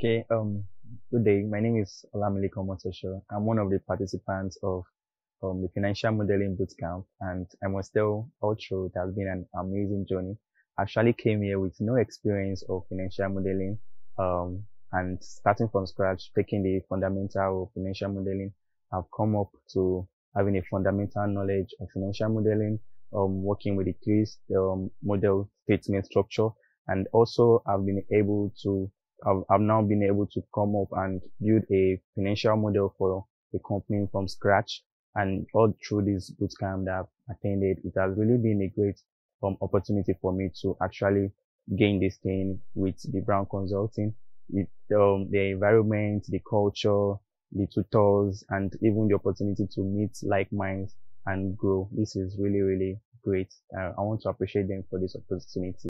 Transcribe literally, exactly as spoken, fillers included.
Okay, um, good day. My name is Olamilekan Omotosho. I'm one of the participants of um, the Financial Modeling Bootcamp, and I must tell all true, it has been an amazing journey. I actually came here with no experience of financial modeling, um, and starting from scratch, taking the fundamental of financial modeling, I've come up to having a fundamental knowledge of financial modeling, um, working with the three um, model statement structure, and also I've been able to I've, I've now been able to come up and build a financial model for a company from scratch. And all through this bootcamp that I've attended, it has really been a great um, opportunity for me to actually gain this thing with the Brown Consulting. It, um, the environment, the culture, the tutors, and even the opportunity to meet like minds and grow. This is really, really great. Uh, I want to appreciate them for this opportunity.